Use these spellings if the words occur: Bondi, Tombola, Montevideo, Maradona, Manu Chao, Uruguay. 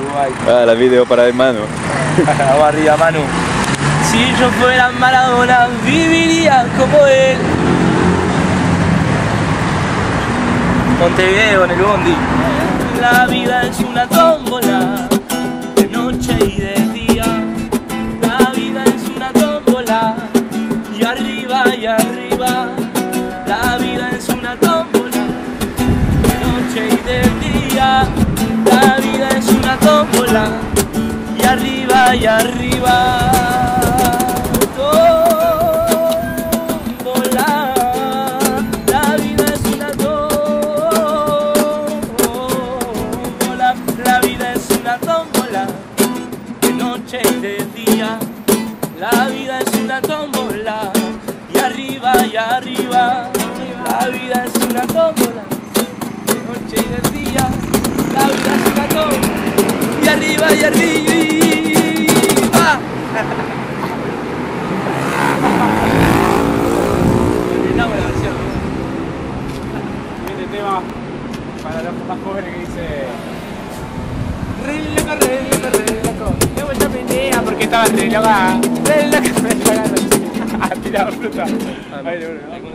Uruguay. Ah, la video para el Manu. Agua arriba, Manu. Si yo fuera Maradona, viviría como él. Montevideo, en el Bondi. La vida es una tómbola, de noche y de día. La vida es una tómbola, y arriba y arriba. La vida es una tómbola, de noche y de día. La vida es una tómbola, y arriba y arriba. La vida es una tómbola, y arriba, la vida es una tómbola, de noche y de día, la vida es una tómbola, y arriba, una buena versión. Este tema, para los más jóvenes, que dice luego yo venía porque estaba re loca. Tirado fruta.